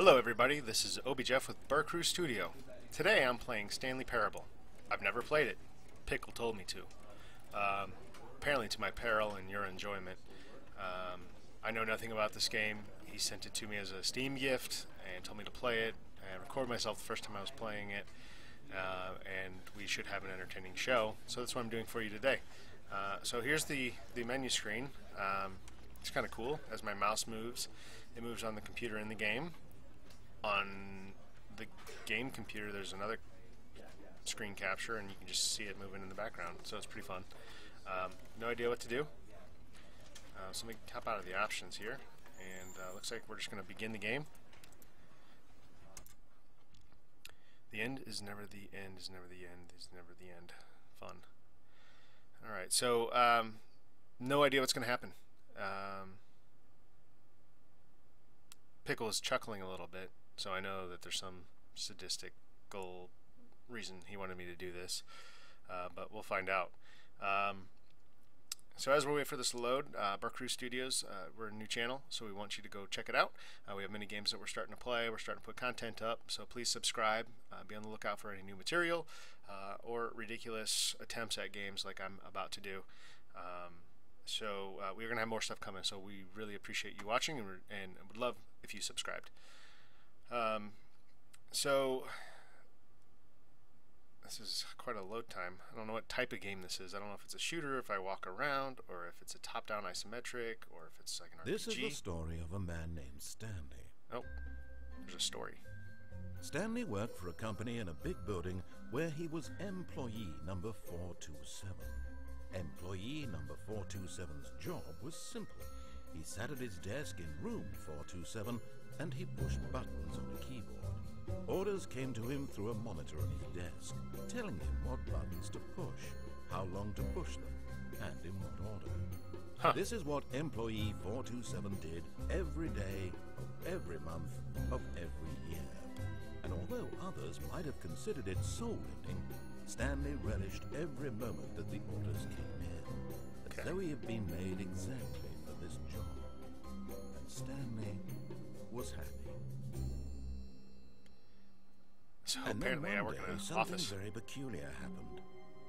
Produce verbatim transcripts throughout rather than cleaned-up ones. Hello everybody, this is ObiJeff with BerCrew Studio. Today I'm playing Stanley Parable. I've never played it. Pickle told me to. Um, apparently to my peril and your enjoyment. Um, I know nothing about this game. He sent it to me as a Steam gift and told me to play it. I recorded myself the first time I was playing it. Uh, and we should have an entertaining show. So that's what I'm doing for you today. Uh, so here's the, the menu screen. Um, it's kind of cool. As my mouse moves, it moves on the computer in the game. On the game computer there's another screen capture and you can just see it moving in the background, so it's pretty fun. Um, no idea what to do, uh, so let me hop out of the options here, and uh, looks like we're just going to begin the game. The end is never the end is never the end is never the end. Fun. Alright, so um, no idea what's going to happen. Um, Pickle is chuckling a little bit, so I know that there's some sadistical reason he wanted me to do this, uh, but we'll find out. Um, so as we wait for this to load, uh, BerCrew Studios, uh, we're a new channel, so we want you to go check it out. Uh, we have many games that we're starting to play, we're starting to put content up, so please subscribe, uh, be on the lookout for any new material, uh, or ridiculous attempts at games like I'm about to do. Um, so uh, we're going to have more stuff coming, so we really appreciate you watching, and, and would love if you subscribed. Um, so this is quite a load time. I don't know what type of game this is. I don't know if it's a shooter, if I walk around, or if it's a top-down isometric, or if it's like an R P G. This is the story of a man named Stanley. Oh, there's a story. Stanley worked for a company in a big building where he was employee number four two seven. Employee number four two seven's job was simple. He sat at his desk in room four two seven and he pushed buttons on a keyboard. Orders came to him through a monitor on his desk, telling him what buttons to push, how long to push them, and in what order. Huh. This is what employee four two seven did every day, of every month, of every year. And although others might have considered it soul-ending, Stanley relished every moment that the orders came in, as though he had been made exactly for this job. And Stanley was happy. So and apparently I work in an something office. Very peculiar happened.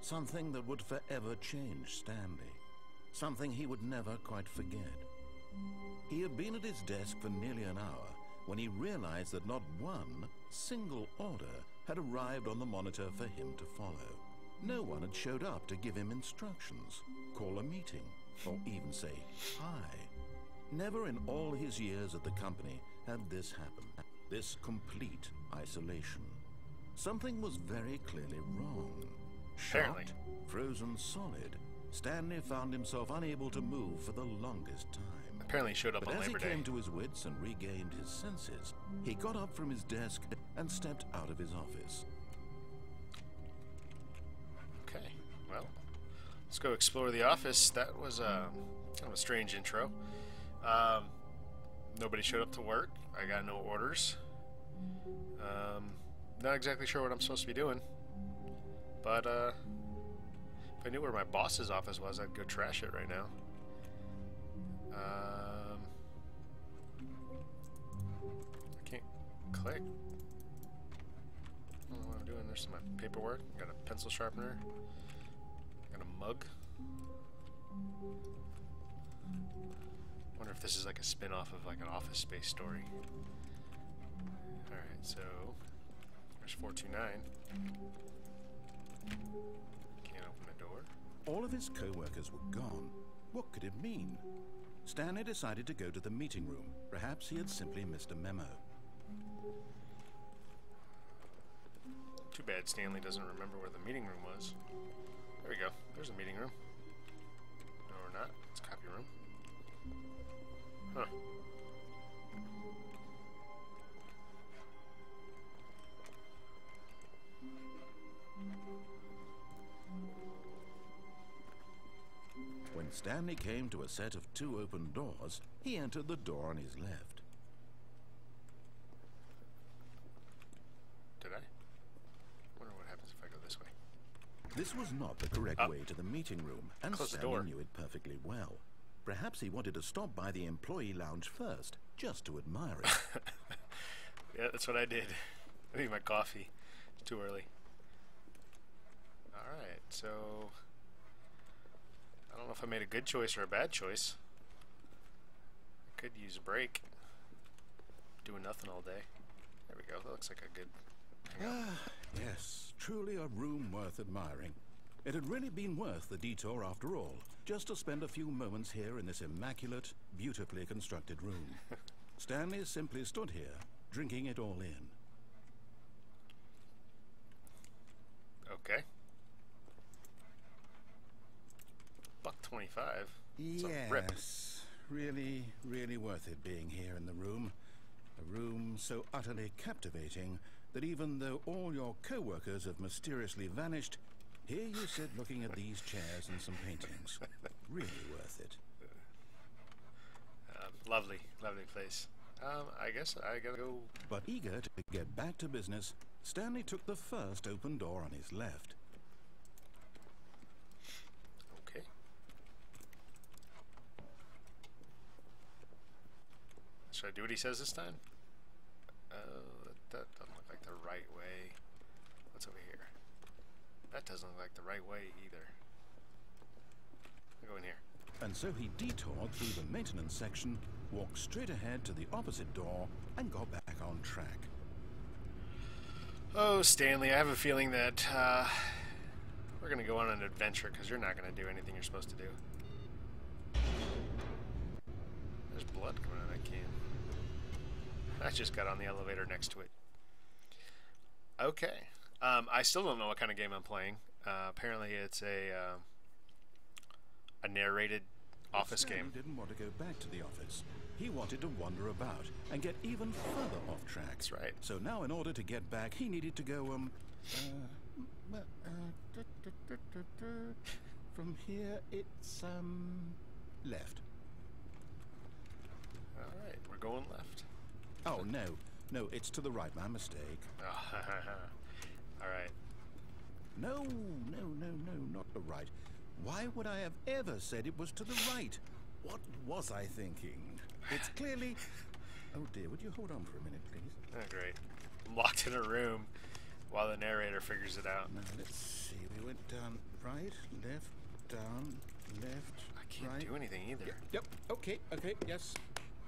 Something that would forever change Stanley. Something he would never quite forget. He had been at his desk for nearly an hour when he realized that not one single order had arrived on the monitor for him to follow. No one had showed up to give him instructions, call a meeting, or even say hi. Never in all his years at the company had this happened. This complete isolation. Something was very clearly wrong. Shocked, frozen solid, Stanley found himself unable to move for the longest time. Apparently showed up but on Labor Day. As he came to his wits and regained his senses, he got up from his desk and stepped out of his office. Okay, well, let's go explore the office. That was a kind of a strange intro. Um, nobody showed up to work. I got no orders. Um, not exactly sure what I'm supposed to be doing, but uh, if I knew where my boss's office was, I'd go trash it right now. Um, I can't click. I don't know what I'm doing. There's my paperwork. Got a pencil sharpener. Got a mug. Wonder if this is like a spin-off of like an Office Space story. All right, so there's four two nine. Can't open the door. All of his co-workers were gone. What could it mean? Stanley decided to go to the meeting room. Perhaps he had simply missed a memo. Too bad Stanley doesn't remember where the meeting room was. There we go. There's a meeting room. No, we're not. It's a copy room. Huh. Stanley came to a set of two open doors. He entered the door on his left. Did I? Wonder what happens if I go this way. This was not the correct oh. way to the meeting room, and Close Stanley knew it perfectly well. Perhaps he wanted to stop by the employee lounge first, just to admire it. Yeah, that's what I did. I need my coffee. It's too early. Alright, so... I don't know if I made a good choice or a bad choice. I could use a break. Doing nothing all day. There we go. That looks like a good... Ah, yes. Truly a room worth admiring. It had really been worth the detour after all, just to spend a few moments here in this immaculate, beautifully constructed room. Stanley simply stood here, drinking it all in. Okay. buck twenty-five. Yes. Really, really worth it being here in the room. A room so utterly captivating that even though all your co-workers have mysteriously vanished, here you sit looking at these chairs and some paintings. Really worth it. Um, lovely, lovely place. Um, I guess I gotta go... But eager to get back to business, Stanley took the first open door on his left. Okay. Should I do what he says this time? Oh, uh, that doesn't look like the right way. What's over here? That doesn't look like the right way either. I'll go in here. And so he detoured through the maintenance section, walked straight ahead to the opposite door, and got back on track. Oh, Stanley, I have a feeling that uh, we're going to go on an adventure because you're not going to do anything you're supposed to do. There's blood coming out of that can. I just got on the elevator next to it. Okay. Um, I still don't know what kind of game I'm playing. Uh, apparently it's a uh, a narrated office game. He didn't want to go back to the office. He wanted to wander about and get even further off track. That's right. So now in order to get back, he needed to go um uh, uh, da, da, da, da, da. From here it's um left. All right, we're going left. Oh no. No, it's to the right, my mistake. Alright. No, no, no, no, not the right. Why would I have ever said it was to the right? What was I thinking? It's clearly... Oh dear, would you hold on for a minute, please? Oh, great. I'm locked in a room while the narrator figures it out. Now, let's see. We went down, right, left, down, left, I can't right. do anything either. Yep, yep, okay, okay, yes.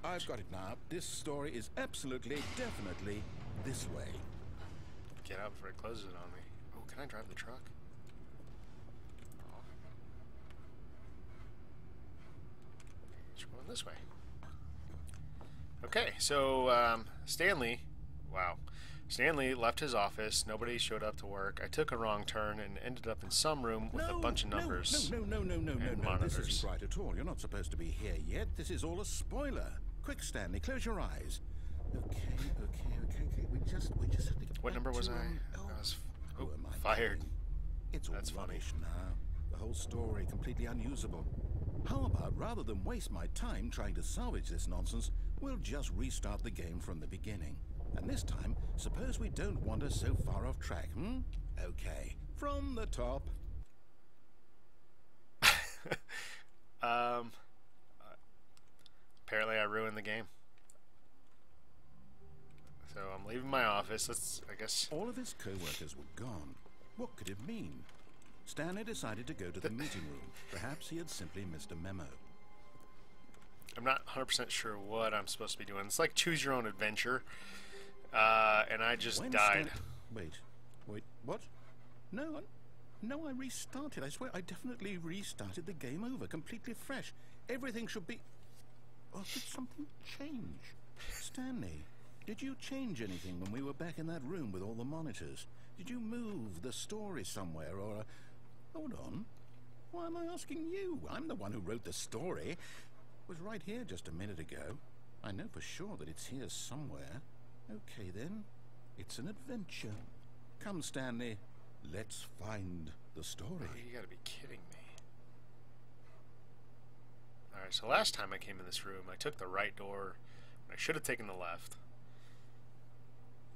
I've got it now. This story is absolutely, definitely this way. Get out before it closes it on me. Oh, can I drive the truck? Oh. It's going this way. Okay, so um, Stanley, wow. Stanley left his office. Nobody showed up to work. I took a wrong turn and ended up in some room with no, a bunch of numbers. No, no, no, no, no, no, no, monitors. This isn't right at all. You're not supposed to be here yet. This is all a spoiler. Quick, Stanley, close your eyes. Okay, okay, okay, okay. We just, we just have to get What number was I? Oh, I was oh, am I fired. It's all That's funny. Now. The whole story completely unusable. How about rather than waste my time trying to salvage this nonsense, we'll just restart the game from the beginning. And this time, suppose we don't wander so far off track, hmm? Okay, from the top. um, apparently I ruined the game. So I'm leaving my office. Let's, I guess... All of his co-workers were gone. What could it mean? Stanley decided to go to the meeting room. Perhaps he had simply missed a memo. I'm not one hundred percent sure what I'm supposed to be doing. It's like choose your own adventure. Uh, and I just when died. Stan wait, wait, what? No, no, I restarted. I swear I definitely restarted the game over. Completely fresh. Everything should be... Or did something change? Stanley... Did you change anything when we were back in that room with all the monitors? Did you move the story somewhere or... Uh, hold on. Why am I asking you? I'm the one who wrote the story. It was right here just a minute ago. I know for sure that it's here somewhere. Okay then. It's an adventure. Come, Stanley. Let's find the story. Oh, you gotta be kidding me. Alright, so last time I came in this room, I took the right door. I should have taken the left.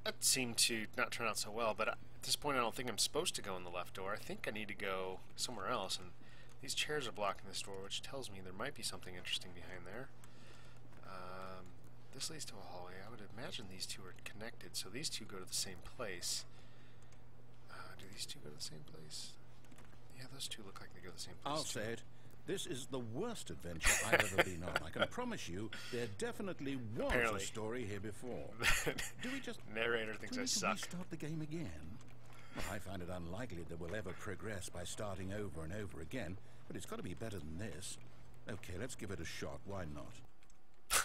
That seemed to not turn out so well, but at this point I don't think I'm supposed to go in the left door. I think I need to go somewhere else, and these chairs are blocking this door, which tells me there might be something interesting behind there. Um, this leads to a hallway. I would imagine these two are connected, so these two go to the same place. Uh, do these two go to the same place? Yeah, those two look like they go to the same place. I'll say it. This is the worst adventure I've ever been on. I can promise you, there definitely was Apparently. a story here before. Do we just narrator thinks I suck? Start the game again? Well, I find it unlikely that we'll ever progress by starting over and over again. But it's got to be better than this. Okay, let's give it a shot. Why not?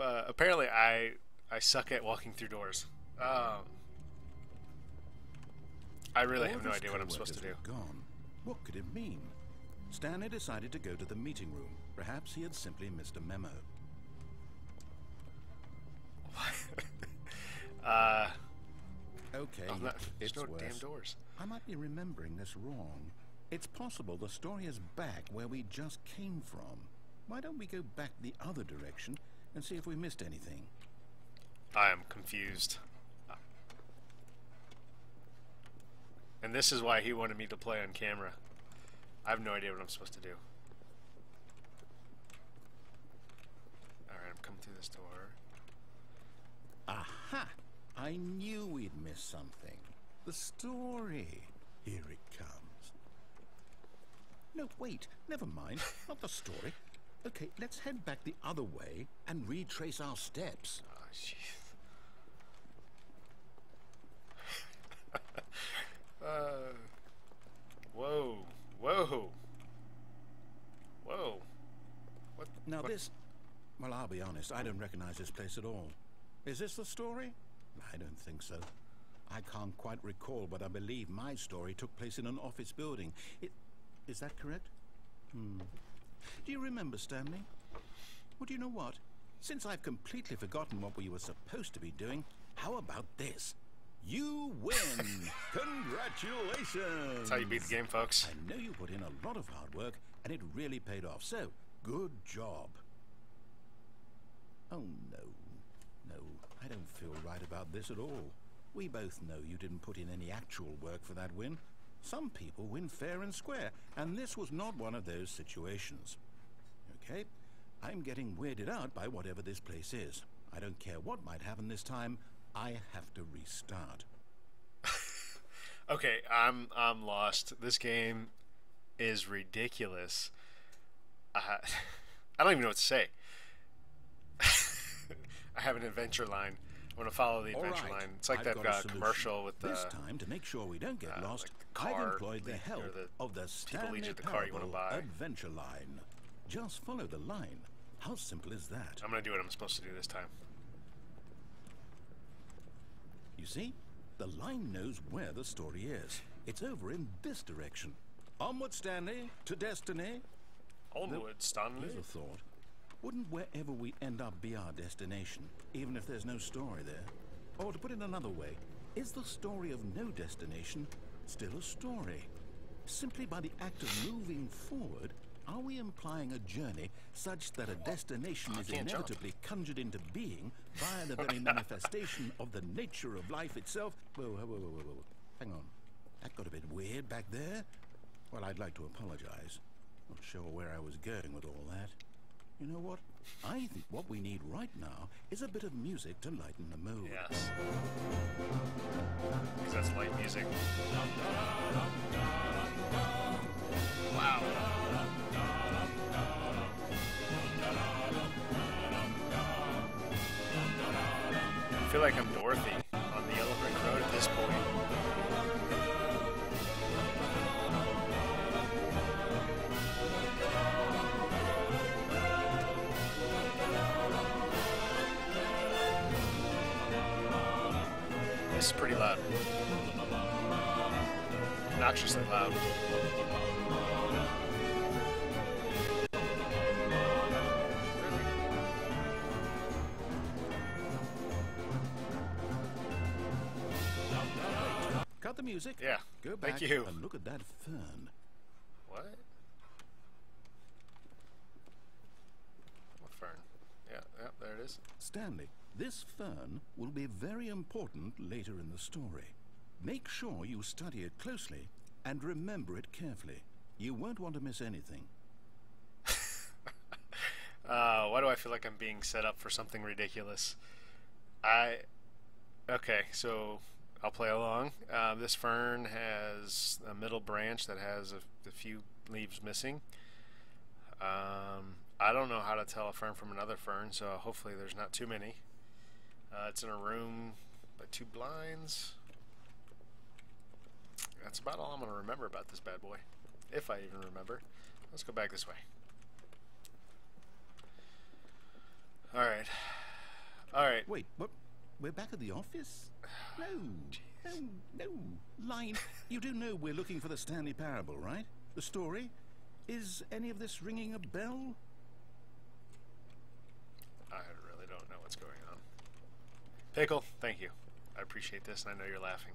Uh, apparently, I I suck at walking through doors. Um, I really have no idea what I'm supposed to do. Gone. What could it mean? Stanley decided to go to the meeting room. Perhaps he had simply missed a memo. uh, okay, oh, not, it's no worse. Damn doors. I might be remembering this wrong. It's possible the story is back where we just came from. Why don't we go back the other direction and see if we missed anything? I am confused. And this is why he wanted me to play on camera. I have no idea what I'm supposed to do. Alright, I'm coming through this door. Aha! I knew we'd missed something. The story. Here it comes. No, wait. Never mind. Not the story. Okay, let's head back the other way and retrace our steps. Oh, jeez. uh, whoa, whoa, whoa. What? Now what? This, well, I'll be honest, I don't recognize this place at all. Is this the story? I don't think so. I can't quite recall, but I believe my story took place in an office building. It, is that correct? Hmm. Do you remember, Stanley? Well, do you know what? Since I've completely forgotten what we were supposed to be doing, how about this? You win! Congratulations! That's how you beat the game, folks. I know you put in a lot of hard work, and it really paid off, so good job. Oh, no. No, I don't feel right about this at all. We both know you didn't put in any actual work for that win. Some people win fair and square, and this was not one of those situations. Okay, I'm getting weirded out by whatever this place is. I don't care what might happen this time, I have to restart. Okay, I'm I'm lost. This game is ridiculous. Uh, I don't even know what to say. I have an adventure line. I'm gonna follow the adventure right. line. It's like I've that uh, commercial with the. This time, to make sure we don't get uh, lost, like car I've employed the help the of the Stanley Parable the car you want to buy. Adventure line. Just follow the line. How simple is that? I'm gonna do what I'm supposed to do this time. You see, the line knows where the story is. It's over in this direction. Onward, Stanley, to destiny. Onward, Stanley. Here's a thought. Wouldn't wherever we end up be our destination, even if there's no story there? Or to put it another way, is the story of no destination still a story? Simply by the act of moving forward, are we implying a journey such that a destination is inevitably conjured into being via the very manifestation of the nature of life itself? Whoa, whoa, whoa, whoa, whoa. Hang on. That got a bit weird back there. Well, I'd like to apologize. Not sure where I was going with all that. You know what? I think what we need right now is a bit of music to lighten the mood. Yes. Because that's light music. Wow. I feel like I'm Dorothy on the Yellow Brick Road at this point. It's pretty loud. Obnoxiously loud. Cut the music. Yeah. Go back Thank you. and look at that fern. What? What fern? Yeah, yeah, there it is. Stanley. This fern will be very important later in the story. Make sure you study it closely and remember it carefully. You won't want to miss anything. uh, Uh, why do I feel like I'm being set up for something ridiculous? I... Okay, so I'll play along. Uh, this fern has a middle branch that has a, a few leaves missing. Um, I don't know how to tell a fern from another fern, so hopefully there's not too many. Uh, it's in a room by two blinds. That's about all I'm going to remember about this bad boy, if I even remember. Let's go back this way. Alright. Alright. Wait, what? We're back at the office? No. No, no. Line, you do know we're looking for the Stanley Parable, right? The story? Is any of this ringing a bell? I really don't know what's going on. Pickle, thank you. I appreciate this, and I know you're laughing.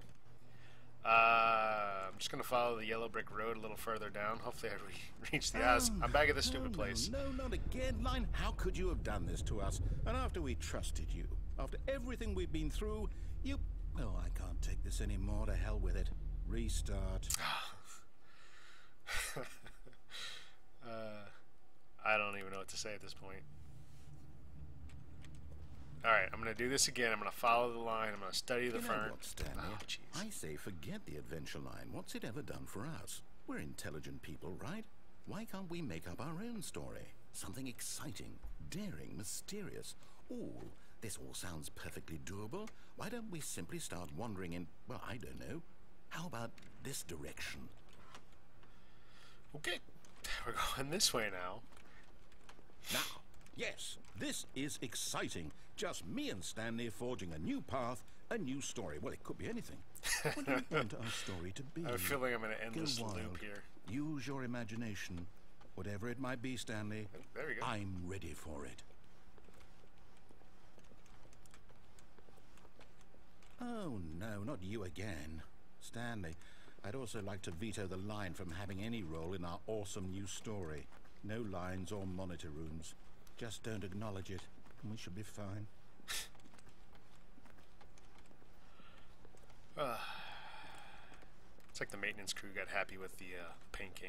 Uh, I'm just going to follow the yellow brick road a little further down. Hopefully I re reach the house. Oh, I'm back at this stupid no, place. No, not again. Line, how could you have done this to us? And after we trusted you, after everything we've been through, you... Oh, I can't take this anymore. To hell with it. Restart. uh, I don't even know what to say at this point. Alright, I'm going to do this again. I'm going to follow the line. I'm going to study the you know fern. What, Stanley? Oh, I say forget the adventure line. What's it ever done for us? We're intelligent people, right? Why can't we make up our own story? Something exciting, daring, mysterious. Ooh, this all sounds perfectly doable. Why don't we simply start wandering in, well, I don't know. How about this direction? Okay, we're going this way now. Now, yes, this is exciting. Just me and Stanley forging a new path, a new story. Well, it could be anything. What do you want our story to be? I feel like I'm in an endless loop here. Use your imagination. Whatever it might be, Stanley, there we go. I'm ready for it. Oh, no, not you again. Stanley, I'd also like to veto the line from having any role in our awesome new story. No lines or monitor rooms. Just don't acknowledge it. We should be fine. uh, it's like the maintenance crew got happy with the uh, paint can.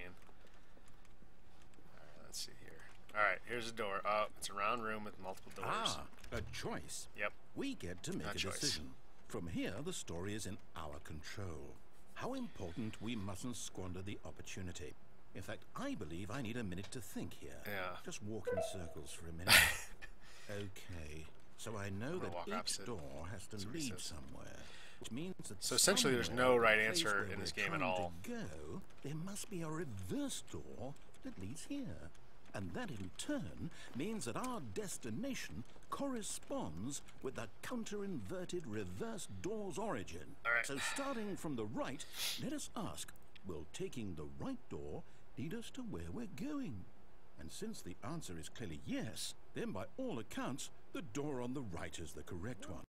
Alright, let's see here. Alright, here's a door. Oh, it's a round room with multiple doors. Ah, a choice. Yep. We get to make a, a decision. From here, the story is in our control. How important we mustn't squander the opportunity. In fact, I believe I need a minute to think here. Yeah. Just walk in circles for a minute. Okay, so I know that each door has to lead somewhere, which means that so essentially there's no right answer in this game at all. Go, there must be a reverse door that leads here, and that in turn means that our destination corresponds with the counter-inverted reverse door's origin. All right. So starting from the right, let us ask, will taking the right door lead us to where we're going? And since the answer is clearly yes, then by all accounts, the door on the right is the correct one.